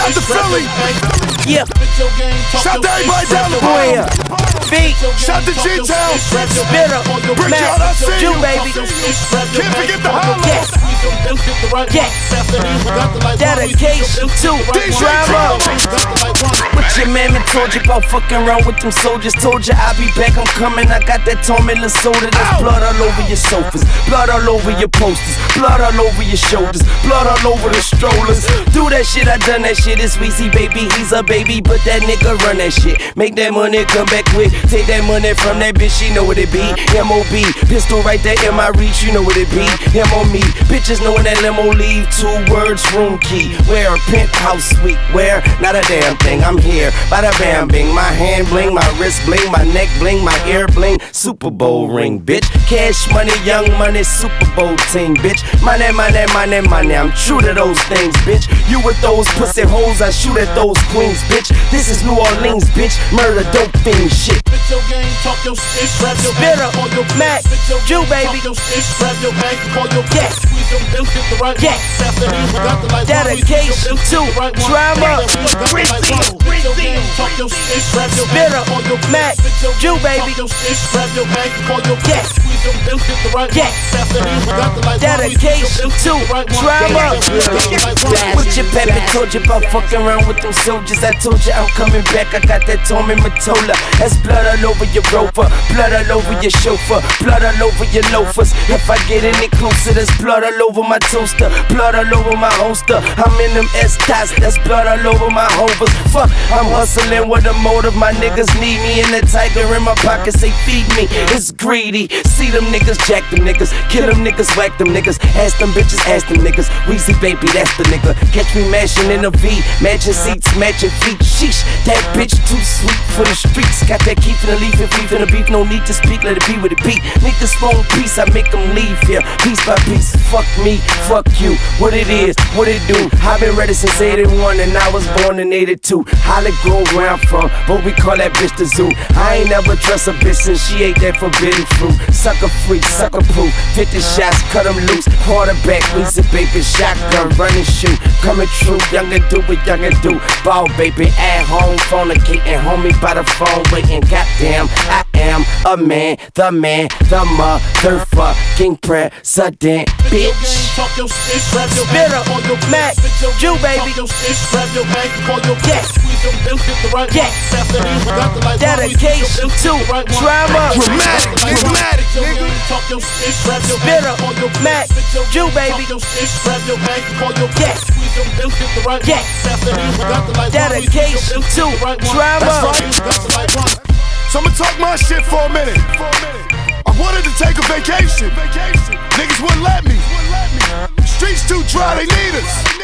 Shout to Philly. Yeah. Shout to everybody down the way. Feet. Shout to G-Town. Spitter. Brick out, I see you, baby. Can't forget the highlights. Yes. Dedication to Drama. What your mammy told you about fucking around with them soldiers? Told you I'll be back, I'm coming. I got that Tommy Lasota. There's blood all over your sofas, blood all over your posters, blood all over your shoulders, blood all over the strollers. Do that shit, I done that shit. It's Weezy, baby, he's a baby, but that nigga run that shit. Make that money come back quick. Take that money from that bitch, she know what it be. M.O.B. Pistol right there in my reach, you know what it be. M on me, bitches knowing that limo leave. 2 words, room key. Where a penthouse suite? Where? Not a damn thing. I'm here, bada bam bing. My hand bling, my wrist bling, my neck bling, my ear bling. Super Bowl ring, bitch. Cash Money, Young Money, Super Bowl team, bitch. Money, money, money, money. I'm true to those things, bitch. You with those pussy hoes, I shoot at those queens, bitch. This is New Orleans, bitch. Murder, dope fiend, shit. Spit up, Mac, Jew, baby. Yes. Yes. Dedication to Drama. Spit up, Mac, Jew, baby. Yes. Yes. Dedication to Drama. What your pappy told you about fucking around with them soldiers? I told you I'm coming back. I got that Tommy Mottola. That's blood all over your rover, blood all over your chauffeur, blood all over your loafers. If I get any closer, there's blood all over my toaster, blood all over my holster. I'm in them S-tots, that's blood all over my hovers. Fuck, I'm hustling with a motive. My niggas need me, and the tiger in my pockets, they feed me. It's greedy. See them niggas, jack them niggas, kill them niggas, whack them niggas, ask them bitches, ask them niggas. Weezy, baby, that's the nigga. Catch me mashing in a V, matching seats, matching feet. Sheesh, that bitch too sweet for the streets. Got that key from the leaf and beef in the beef. No need to speak, let it be with the beat. Make this phone peace, I make them leave here, piece by piece. Fuck me, fuck you, what it is, what it do. I've been ready since 81 and I was born in 82. Holly Grove where I'm from, but we call that bitch the zoo. I ain't never trust a bitch since she ate that forbidden fruit. Sucker free, sucker proof, 50 shots, cut them loose. Quarterback, Weezy, baby, shotgun, run and shoot. Coming true, young and do what young and do. Ball, baby, at home, fornicating, homie by the phone, waiting, goddamn, I am a man, the motherfucking president, bitch. Spit up, Mac, Jew, baby. Yes, yes. Dedication to Drama. Dramatic, nigga. Spit up, Mac, Jew, baby. Yes. Yes. Dedication to Drama. So I'ma talk my shit for a minute. I wanted to take a vacation. Niggas wouldn't let me. Streets too dry, they need us.